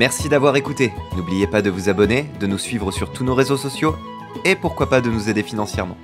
Merci d'avoir écouté. N'oubliez pas de vous abonner, de nous suivre sur tous nos réseaux sociaux et pourquoi pas de nous aider financièrement.